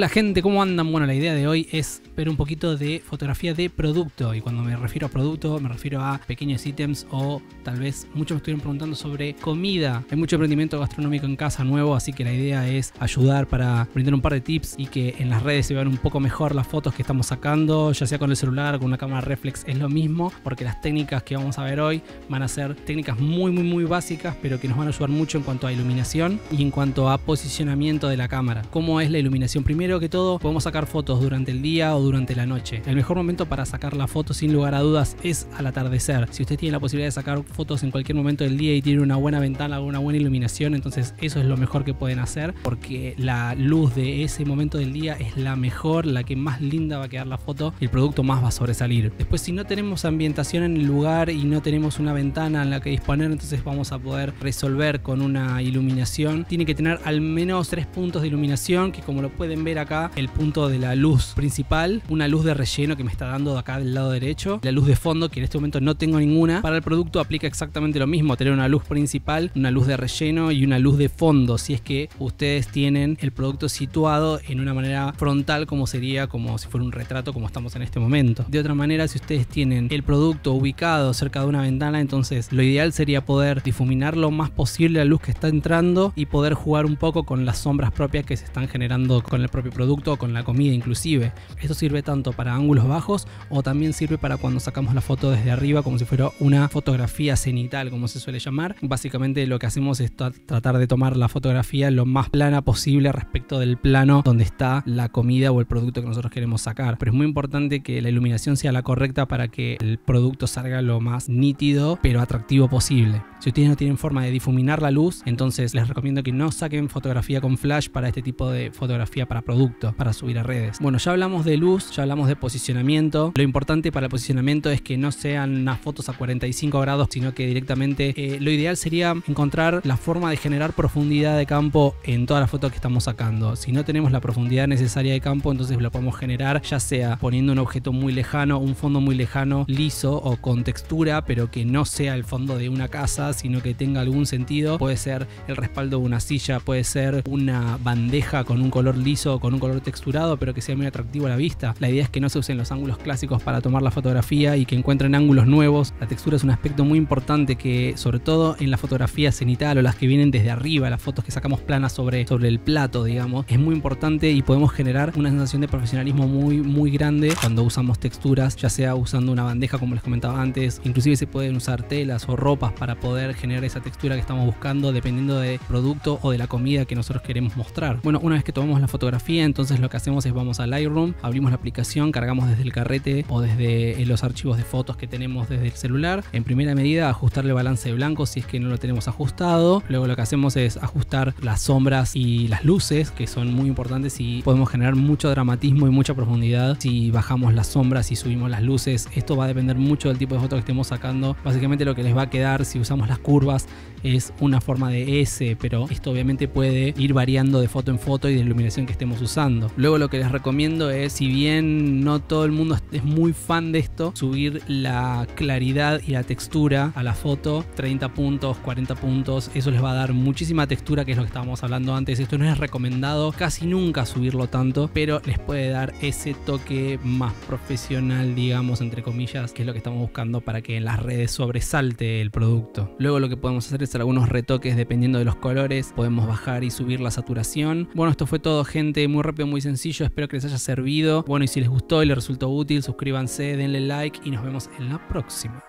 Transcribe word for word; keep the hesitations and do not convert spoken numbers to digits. Hola gente, ¿cómo andan? Bueno, la idea de hoy es ver un poquito de fotografía de producto, y cuando me refiero a producto me refiero a pequeños ítems o tal vez muchos me estuvieron preguntando sobre comida. Hay mucho emprendimiento gastronómico en casa nuevo, así que la idea es ayudar para brindar un par de tips y que en las redes se vean un poco mejor las fotos que estamos sacando, ya sea con el celular o con una cámara reflex, es lo mismo, porque las técnicas que vamos a ver hoy van a ser técnicas muy muy muy básicas, pero que nos van a ayudar mucho en cuanto a iluminación y en cuanto a posicionamiento de la cámara. ¿Cómo es la iluminación? Primero, Primero que todo, podemos sacar fotos durante el día o durante la noche. El mejor momento para sacar la foto, sin lugar a dudas, es al atardecer. Si usted tiene la posibilidad de sacar fotos en cualquier momento del día y tiene una buena ventana o una buena iluminación, entonces eso es lo mejor que pueden hacer, porque la luz de ese momento del día es la mejor, la que más linda va a quedar la foto y el producto más va a sobresalir. Después, si no tenemos ambientación en el lugar y no tenemos una ventana en la que disponer, entonces vamos a poder resolver con una iluminación. Tiene que tener al menos tres puntos de iluminación, que como lo pueden ver acá, el punto de la luz principal, una luz de relleno que me está dando de acá del lado derecho, la luz de fondo, que en este momento no tengo ninguna. Para el producto aplica exactamente lo mismo, tener una luz principal, una luz de relleno y una luz de fondo, si es que ustedes tienen el producto situado en una manera frontal, como sería, como si fuera un retrato, como estamos en este momento. De otra manera, si ustedes tienen el producto ubicado cerca de una ventana, entonces lo ideal sería poder difuminar lo más posible la luz que está entrando y poder jugar un poco con las sombras propias que se están generando con el producto producto o con la comida inclusive. Esto sirve tanto para ángulos bajos o también sirve para cuando sacamos la foto desde arriba, como si fuera una fotografía cenital, como se suele llamar. Básicamente lo que hacemos es tratar de tomar la fotografía lo más plana posible respecto del plano donde está la comida o el producto que nosotros queremos sacar. Pero es muy importante que la iluminación sea la correcta para que el producto salga lo más nítido pero atractivo posible. Si ustedes no tienen forma de difuminar la luz, entonces les recomiendo que no saquen fotografía con flash para este tipo de fotografía para producto, para subir a redes. Bueno, ya hablamos de luz, ya hablamos de posicionamiento. Lo importante para el posicionamiento es que no sean unas fotos a cuarenta y cinco grados, sino que directamente eh, lo ideal sería encontrar la forma de generar profundidad de campo en todas las fotos que estamos sacando. Si no tenemos la profundidad necesaria de campo, entonces lo podemos generar ya sea poniendo un objeto muy lejano, un fondo muy lejano, liso o con textura, pero que no sea el fondo de una casa, sino que tenga algún sentido. Puede ser el respaldo de una silla, puede ser una bandeja con un color liso o con un color texturado, pero que sea muy atractivo a la vista. La idea es que no se usen los ángulos clásicos para tomar la fotografía y que encuentren ángulos nuevos. La textura es un aspecto muy importante, que sobre todo en la fotografía cenital o las que vienen desde arriba, las fotos que sacamos planas sobre, sobre el plato, digamos, es muy importante y podemos generar una sensación de profesionalismo muy muy grande cuando usamos texturas, ya sea usando una bandeja como les comentaba antes. Inclusive se pueden usar telas o ropas para poder generar esa textura que estamos buscando, dependiendo del producto o de la comida que nosotros queremos mostrar. Bueno, una vez que tomamos la fotografía, entonces lo que hacemos es vamos a Lightroom, abrimos la aplicación, cargamos desde el carrete o desde los archivos de fotos que tenemos desde el celular. En primera medida, ajustar el balance de blanco si es que no lo tenemos ajustado. Luego lo que hacemos es ajustar las sombras y las luces, que son muy importantes y podemos generar mucho dramatismo y mucha profundidad si bajamos las sombras y subimos las luces. Esto va a depender mucho del tipo de foto que estemos sacando. Básicamente lo que les va a quedar si usamos las curvas es una forma de S, pero esto obviamente puede ir variando de foto en foto y de iluminación que estemos usando. Luego lo que les recomiendo es, si bien no todo el mundo es muy fan de esto, subir la claridad y la textura a la foto, treinta puntos, cuarenta puntos, eso les va a dar muchísima textura, que es lo que estábamos hablando antes. Esto no es recomendado casi nunca subirlo tanto, pero les puede dar ese toque más profesional, digamos, entre comillas, que es lo que estamos buscando para que en las redes sobresalte el producto. Luego lo que podemos hacer es algunos retoques dependiendo de los colores. Podemos bajar y subir la saturación. Bueno, esto fue todo, gente. Muy rápido, muy sencillo. Espero que les haya servido. Bueno, y si les gustó y les resultó útil, suscríbanse, denle like y nos vemos en la próxima.